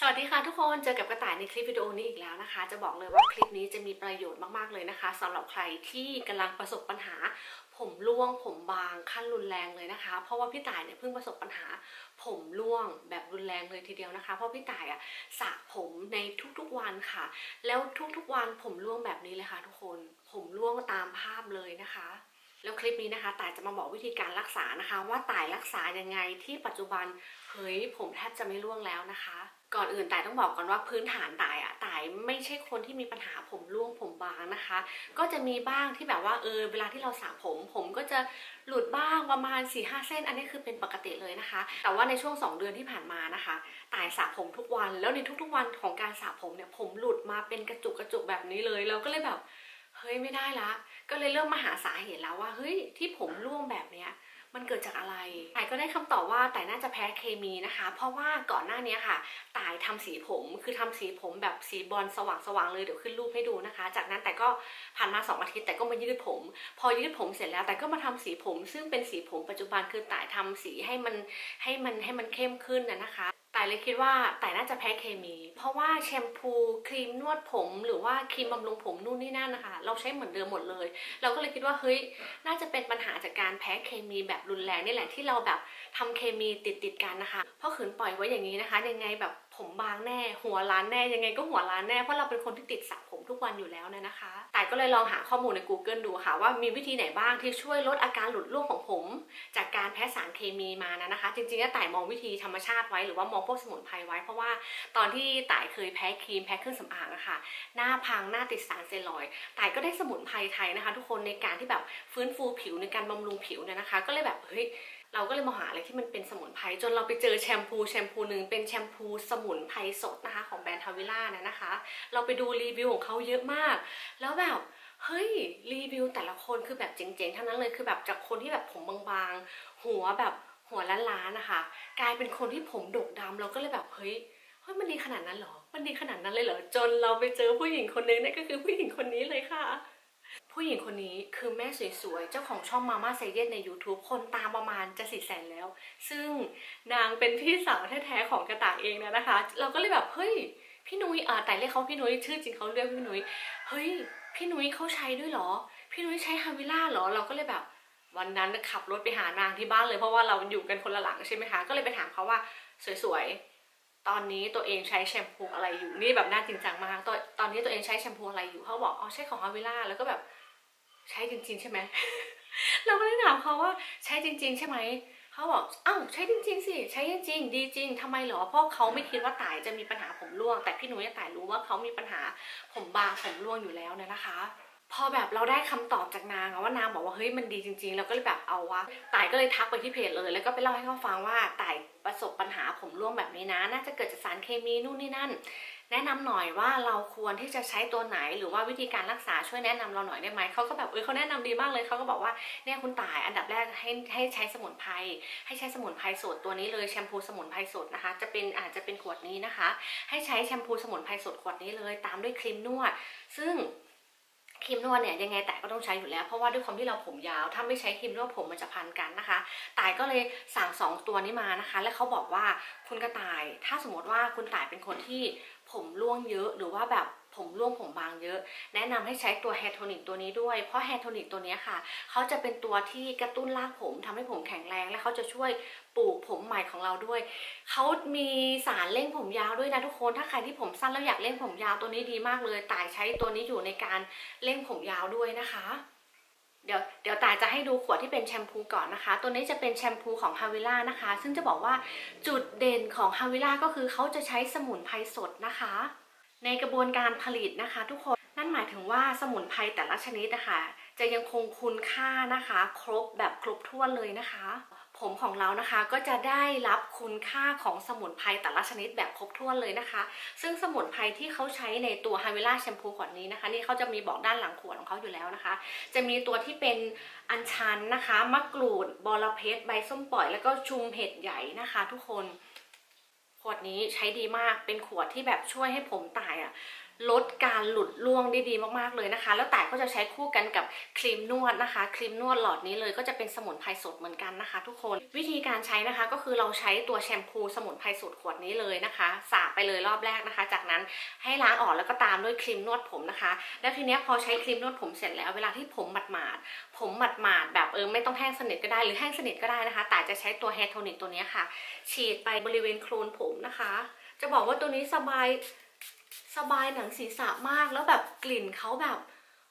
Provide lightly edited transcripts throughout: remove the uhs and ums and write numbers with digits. สวัสดีค่ะทุกคนเจอกับกระต่ายในคลิปวิดีโอนี้อีกแล้วนะคะจะบอกเลยว่าคลิปนี้จะมีประโยชน์มากๆเลยนะคะสำหรับใครที่กำลังประสบปัญหาผมร่วงผมบางขั้นรุนแรงเลยนะคะเพราะว่าพี่ต่ายเนี่ยเพิ่งประสบปัญหาผมร่วงแบบรุนแรงเลยทีเดียวนะคะเพราะพี่ต่ายอะสระผมในทุกๆวันค่ะแล้วทุกๆวันผมร่วงแบบนี้เลยค่ะทุกคนผมร่วงตามภาพเลยนะคะแล้วคลิปนี้นะคะต่ายจะมาบอกวิธีการรักษานะคะว่าต่ายรักษายังไงที่ปัจจุบันเฮ้ยผมแทบจะไม่ร่วงแล้วนะคะก่อนอื่นต่ายต้องบอกก่อนว่าพื้นฐานต่ายอะต่ายไม่ใช่คนที่มีปัญหาผมร่วงผมบางนะคะก็จะมีบ้างที่แบบว่าเวลาที่เราสระผมก็จะหลุดบ้างประมาณ 4-5 เส้นอันนี้คือเป็นปกติเลยนะคะแต่ว่าในช่วง2เดือนที่ผ่านมานะคะต่ายสระผมทุกวันแล้วในทุกๆวันของการสระผมเนี่ยผมหลุดมาเป็นกระจุกแบบนี้เลยเราก็เลยแบบเฮ้ยไม่ได้ละก็เลยเริ่มมาหาสาเหตุแล้วว่าเฮ้ยที่ผมร่วงแบบเนี้ยมันเกิดจากอะไรต่ายก็ได้คำตอบว่าต่ายน่าจะแพ้เคมีนะคะเพราะว่าก่อนหน้านี้ค่ะต่ายทำสีผมคือทำสีผมแบบสีบอลสว่างๆเลยเดี๋ยวขึ้นรูปให้ดูนะคะจากนั้นแต่ก็ผ่านมา2อาทิตย์แต่ก็มายืดผมพอยืดผมเสร็จแล้วแต่ก็มาทำสีผมซึ่งเป็นสีผมปัจจุบันคือต่ายทำสีให้มันเข้มขึ้นนะคะต่ายเลยคิดว่าต่ายน่าจะแพ้เคมีเพราะว่าแชมพูครีมนวดผมหรือว่าครีมบำรุงผมนู่นนี่นั่นนะคะเราใช้เหมือนเดิมหมดเลยเราก็เลยคิดว่าเฮ้ยน่าจะเป็นปัญหาจากการแพ้เคมีแบบรุนแรงนี่แหละที่เราแบบทำเคมีติดกันนะคะเพราะขืนปล่อยไว้อย่างนี้นะคะยังไงแบบผมบางแน่หัวล้านแน่ยังไงก็หัวล้านแน่เพราะเราเป็นคนที่ติดสระผมทุกวันอยู่แล้วนะคะต่ายก็เลยลองหาข้อมูลใน Google ดูค่ะว่ามีวิธีไหนบ้างที่ช่วยลดอาการหลุดร่วงของผมจากการแพ้สารเคมีมานะคะจริงๆแล้วต่ายมองวิธีธรรมชาติไว้หรือว่ามองพวกสมุนไพรไว้เพราะว่าตอนที่ต่ายเคยแพ้ครีมแพ้เครื่องสำอางนะคะหน้าพังหน้าติดสารเซลอยต่ายก็ได้สมุนไพรไทยนะคะทุกคนในการที่แบบฟื้นฟูผิวในการบำรุงผิวนะคะก็เลยแบบเฮ้ยเราก็เลยมาหาอะไรที่มันเป็นสมุนไพรจนเราไปเจอแชมพูหนึ่งเป็นแชมพูสมุนไพรสดนะคะของแบรนด์ทาวิล่านะคะเราไปดูรีวิวของเขาเยอะมากแล้วแบบเฮ้ยรีวิวแต่ละคนคือแบบเจ๋งๆทั้งนั้นเลยคือแบบจากคนที่แบบผมบางๆหัวล้านๆนะคะกลายเป็นคนที่ผมดกดำเราก็เลยแบบเฮ้ยมันดีขนาดนั้นเหรอมันดีขนาดนั้นเลยเหรอจนเราไปเจอผู้หญิงคนนึงนั่นก็คือผู้หญิงคนนี้เลยค่ะผู้หญิงคนนี้คือแม่สวยๆเจ้าของช่องมาม่าเซเยนใน YouTube คนตามประมาณจะ 400,000 แล้วซึ่งนางเป็นพี่สาวแท้ๆของกระต่ายเองนะคะเราก็เลยแบบเฮ้ยพี่นุ้ยแต่เรียกเขาพี่นุ้ยชื่อจริงเขาเรียกพี่นุ้ยเฮ้ยพี่นุ้ยเขาใช้ด้วยเหรอพี่นุ้ยใช้ฮาวิล่าเหรอเราก็เลยแบบวันนั้นขับรถไปหานางที่บ้านเลยเพราะว่าเราอยู่กันคนละหลังใช่ไหมคะก็เลยไปถามเขาว่าสวยๆตอนนี้ตัวเองใช้แชมพูอะไรอยู่นี่แบบน่าจริงจังมากตอนนี้ตัวเองใช้แชมพูอะไรอยู่เขาบอกอ๋อใช้ของฮาวิล่าแล้วก็แบบใช้จริงๆใช่ไหม เราก็เลยถามเขาว่าใช้จริงๆใช่ไหมเขาบอกอ้าวใช้จริงๆสิใช้จริงๆดีจริงทำไมหรอเพราะเขาไม่คิดว่าต่ายจะมีปัญหาผมร่วงแต่พี่นุ้ยต่ายรู้ว่าเขามีปัญหาผมบางผมร่วงอยู่แล้วนะคะพอแบบเราได้คำตอบจากนางว่านางบอกว่าเฮ้ยมันดีจริงๆเราก็เลยแบบเอาวะต่ายก็เลยทักไปที่เพจเลยแล้วก็ไปเล่าให้เขาฟังว่าต่ายประสบปัญหาผมร่วงแบบนี้นะน่าจะเกิดจากสารเคมีนู่นนี่นั่นแนะนำหน่อยว่าเราควรที่จะใช้ตัวไหนหรือว่าวิธีการรักษาช่วยแนะนำเราหน่อยได้ไหมเขาก็แบบเขาแนะนำดีมากเลยเขาก็บอกว่าเนี่ยคุณต่ายอันดับแรกให้ใช้สมุนไพรให้ใช้สมุนไพรสดตัวนี้เลยแชมพูสมุนไพรสดนะคะอาจจะเป็นขวดนี้นะคะให้ใช้แชมพูสมุนไพรสดขวดนี้เลยตามด้วยครีมนวดซึ่งครีมนวดเนี่ยยังไงแต่ก็ต้องใช้อยู่แล้วเพราะว่าด้วยความที่เราผมยาวถ้าไม่ใช้ครีมนวดผมมันจะพันกันนะคะต่ายก็เลยสั่ง2ตัวนี้มานะคะและเขาบอกว่าคุณกระต่ายถ้าสมมติว่าคุณต่ายเป็นคนที่ผมร่วงเยอะหรือว่าแบบผมร่วงผมบางเยอะแนะนำให้ใช้ตัวแฮร์โทนิกตัวนี้ด้วยเพราะแฮร์โทนิกตัวนี้ค่ะเขาจะเป็นตัวที่กระตุ้นรากผมทำให้ผมแข็งแรงและเขาจะช่วยปลูกผมใหม่ของเราด้วยเขามีสารเร่งผมยาวด้วยนะทุกคนถ้าใครที่ผมสั้นแล้วอยากเร่งผมยาวตัวนี้ดีมากเลยต่ายใช้ตัวนี้อยู่ในการเร่งผมยาวด้วยนะคะเดี๋ยวต่ายจะให้ดูขวดที่เป็นแชมพูก่อนนะคะตัวนี้จะเป็นแชมพูของฮาวิล่านะคะซึ่งจะบอกว่าจุดเด่นของฮาวิล่าก็คือเขาจะใช้สมุนไพรสดนะคะในกระบวนการผลิตนะคะทุกคนนั่นหมายถึงว่าสมุนไพรแต่ละชนิดนะคะจะยังคงคุณค่านะคะครบแบบครบถ้วนเลยนะคะผมของเรานะคะก็จะได้รับคุณค่าของสมุนไพรแต่ละชนิดแบบครบถ้วนเลยนะคะซึ่งสมุนไพรที่เขาใช้ในตัวฮาวิล่าแชมพูขวดนี้นะคะนี่เขาจะมีบอกด้านหลังขวดของเขาอยู่แล้วนะคะจะมีตัวที่เป็นอัญชันนะคะมะกรูดบอระเพ็ดใบส้มปล่อยแล้วก็ชุมเห็ดใหญ่นะคะทุกคนขวดนี้ใช้ดีมากเป็นขวดที่แบบช่วยให้ผมต่าย ลดการหลุดร่วงได้ดีมากๆเลยนะคะแล้วแต่ก็จะใช้คู่กันกับครีมนวดนะคะครีมนวดหลอดนี้เลยก็จะเป็นสมุนไพรสดเหมือนกันนะคะทุกคนวิธีการใช้นะคะก็คือเราใช้ตัวแชมพูสมุนไพรสดขวดนี้เลยนะคะสระไปเลยรอบแรกนะคะจากนั้นให้ล้างออกแล้วก็ตามด้วยครีมนวดผมนะคะแล้วทีเนี้ยพอใช้ครีมนวดผมเสร็จแล้วเวลาที่ผมหมาดแบบไม่ต้องแห้งสนิทก็ได้หรือแห้งสนิทก็ได้นะคะแต่จะใช้ตัวแฮร์โทนิกตัวนี้ค่ะฉีดไปบริเวณโคลนผมนะคะจะบอกว่าตัวนี้สบายหนังศีรษะมากแล้วแบบกลิ่นเขาแบบ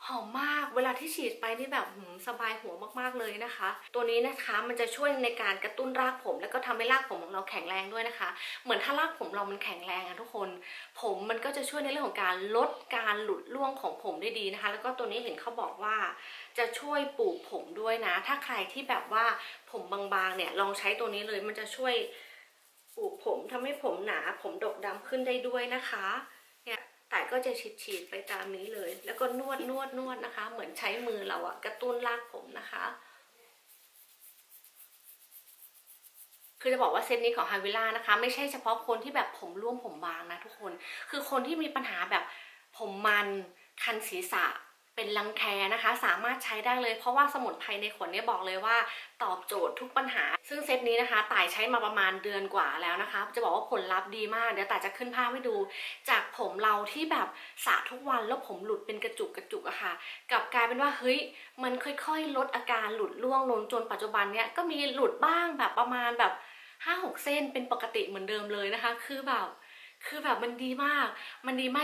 หอมมากเวลาที่ฉีดไปนี่แบบสบายหัวมากๆเลยนะคะตัวนี้นะคะมันจะช่วยในการกระตุ้นรากผมแล้วก็ทำให้รากผมของเราแข็งแรงด้วยนะคะเหมือนถ้ารากผมเรามันแข็งแรงอะทุกคนผมมันก็จะช่วยในเรื่องของการลดการหลุดร่วงของผมได้ดีนะคะแล้วก็ตัวนี้เห็นเขาบอกว่าจะช่วยปลูกผมด้วยนะถ้าใครที่แบบว่าผมบางๆเนี่ยลองใช้ตัวนี้เลยมันจะช่วยปลูกผมทำให้ผมหนาผมดกดำขึ้นได้ด้วยนะคะเนี่ยแต่ก็จะฉีดไปตามนี้เลยแล้วก็นวดนะคะเหมือนใช้มือเราอะกระตุ้นรากผมนะคะคือจะบอกว่าเซตนี้ของฮาวิล่านะคะไม่ใช่เฉพาะคนที่แบบผมร่วงผมบางนะทุกคนคือคนที่มีปัญหาแบบผมมันคันศีรษะเป็นรังแคนะคะสามารถใช้ได้เลยเพราะว่าสมุนไพรในขวดนี้บอกเลยว่าตอบโจทย์ทุกปัญหาซึ่งเซตนี้นะคะต่ายใช้มาประมาณเดือนกว่าแล้วนะคะจะบอกว่าผลลัพธ์ดีมากเดี๋ยวต่ายจะขึ้นภาพให้ดูจากผมเราที่แบบสระทุกวันแล้วผมหลุดเป็นกระจุกอะค่ะกลับกลายเป็นว่าเฮ้ยมันค่อยๆลดอาการหลุดร่วงลงจนปัจจุบันเนี้ยก็มีหลุดบ้างแบบประมาณแบบ 5-6 เส้นเป็นปกติเหมือนเดิมเลยนะคะคือแบบมันดีมาก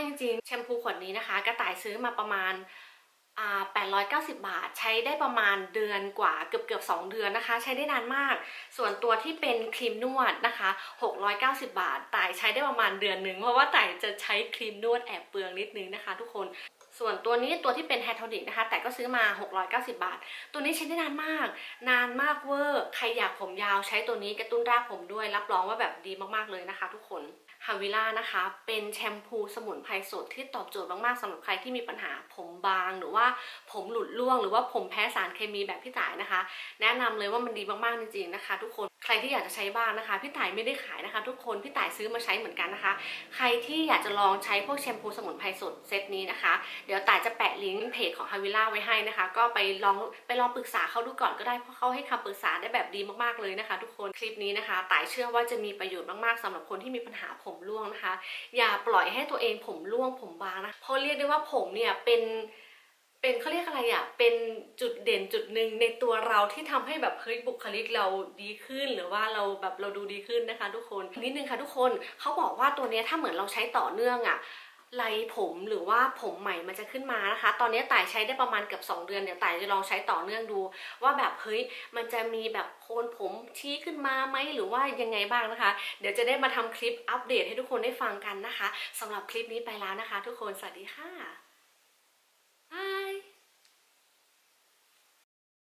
จริงๆแชมพูขวดนี้นะคะกระต่ายซื้อมาประมาณ890 บาทใช้ได้ประมาณเดือนกว่าเกือบ2 เดือนนะคะใช้ได้นานมากส่วนตัวที่เป็นครีมนวดนะคะ690 บาทต่ายใช้ได้ประมาณเดือนหนึ่งเพราะว่าต่ายจะใช้ครีมนวดแอบเปลืองนิดนึงนะคะทุกคนส่วนตัวนี้ตัวที่เป็นแฮร์โทนิกนะคะแต่ก็ซื้อมา690 บาทตัวนี้ใช้ได้นานมากเวอร์ใครอยากผมยาวใช้ตัวนี้กระตุ้นรากผมด้วยรับรองว่าแบบดีมากๆเลยนะคะทุกคนฮาวิล่านะคะเป็นแชมพูสมุนไพรสดที่ตอบโจทย์มากๆสำหรับใครที่มีปัญหาผมบางหรือว่าผมหลุดร่วงหรือว่าผมแพ้สารเคมีแบบพี่ต่ายนะคะแนะนำเลยว่ามันดีมากๆจริงๆนะคะทุกคนใครที่อยากจะใช้บ้างนะคะพี่ต่ายไม่ได้ขายนะคะทุกคนพี่ต่ายซื้อมาใช้เหมือนกันนะคะใครที่อยากจะลองใช้พวกแชมพูสมุนไพรสดเซตนี้นะคะเดี๋ยวต่ายจะแปะลิงก์เพจของฮาวิล่าไว้ให้นะคะก็ไปลองปรึกษาเขาดูก่อนก็ได้เพราะเขาให้คำปรึกษาได้แบบดีมากๆเลยนะคะทุกคนคลิปนี้นะคะต่ายเชื่อว่าจะมีประโยชน์มากๆสำหรับคนที่มีปัญหาผมร่วงนะคะอย่าปล่อยให้ตัวเองผมร่วงผมบางนะเพราะเรียกได้ว่าผมเนี่ยเป็นเขาเรียกอะไรอะเป็นจุดเด่นจุดหนึ่งในตัวเราที่ทำให้แบบเฮ้ยบุคลิกเราดีขึ้นหรือว่าเราแบบเราดูดีขึ้นนะคะทุกคนนิดนึงค่ะทุกคนเขาบอกว่าตัวนี้ถ้าเหมือนเราใช้ต่อเนื่องอะไรผมหรือว่าผมใหม่มันจะขึ้นมานะคะตอนนี้ต่ายใช้ได้ประมาณเกือบ2 เดือนเดี๋ยวต่ายจะลองใช้ต่อเนื่องดูว่าแบบเฮ้ยมันจะมีแบบโคนผมชี้ขึ้นมาไหมหรือว่ายังไงบ้างนะคะเดี๋ยวจะได้มาทำคลิปอัปเดตให้ทุกคนได้ฟังกันนะคะสำหรับคลิปนี้ไปแล้วนะคะทุกคนสวัสดีค่ะ